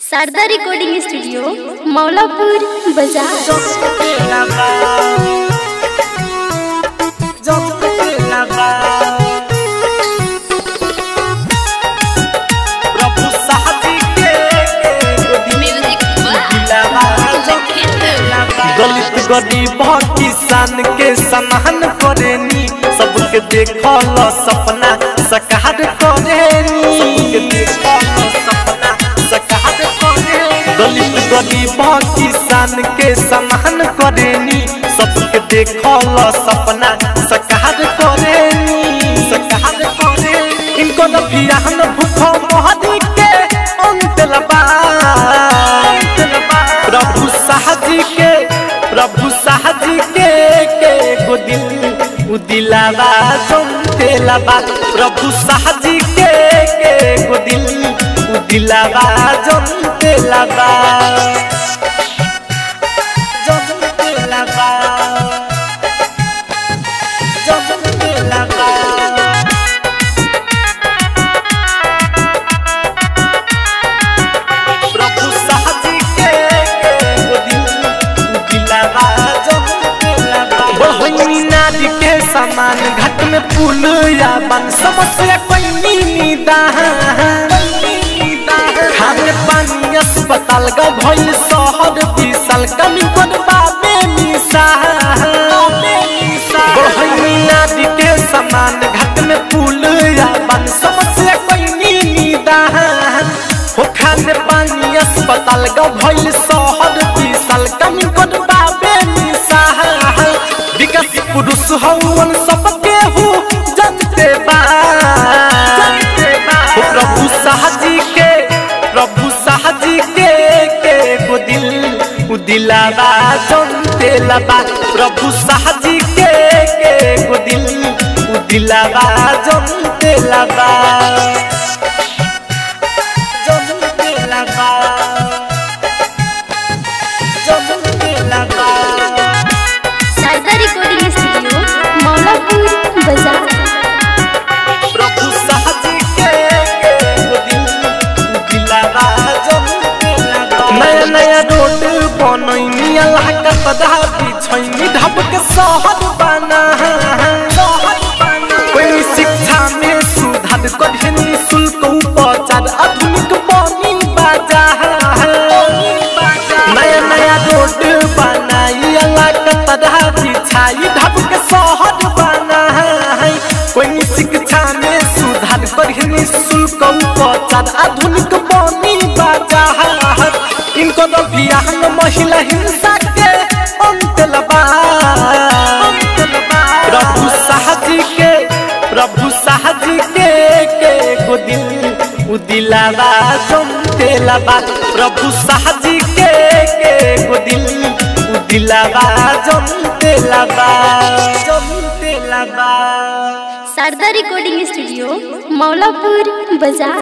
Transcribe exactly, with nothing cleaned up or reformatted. Sharda recording studio Maulapur बजार। दलित गरीब किसान के सम्मान करेनी, सबके देखल सपना साकार करेनी, सबके देखल सपना साकार करेनी। दलित गरीब किसान के सम्मान करेनी, सबके देखल सपना साकार करेनी, साकार करेनी। इनको न बियाहन भूखो मोहनी के अंत लबा, प्रभु साहजी के प्रभु साहजी के के गो दिल उदिलावा सुनते लबा, प्रभु साहजी के के गो दिल उदिलावा सुनते लबा। सामान घाट में पुल या बन समस्या कोई निदा, खाने पानी अस्पताल का भइल शहर विशाल, कमी कोन बाबे मिसा बहिना दिखे। सामान घाट में पुल या बन समस्या कोई निदा, खाने पानी अस्पताल का भइल शहर विशाल, कमी कोन बाबे मिसा। विकास पुरुष हवन सबके हो जनते बा, प्रभु साहजी के प्रभु साहजी के के गो दिल उदिलावा जनते लबा, प्रभु साहजी के के गो दिल उदिलावा जनते लबा। कोई शिक्षा में सुधार करेनी, शुल्क उपचार आधुनिक बनी बाजार, नया नया रोड बनाई के शहर बना है। कोई शिक्षा में सुधार करेनी, शुल्क उपचार आधुनिक बनी बाजार। इनको अभियान महिला हिंसा के अंत लबा, प्रभु साहजी के प्रभु साहजी के के गो दिल उदिलावा जनते लबा, प्रभु साहजी के के गो दिल उदिलावा जनते लबा, जनते लबा। शारदा रिकॉर्डिंग स्टूडियो मौलापुर बजार।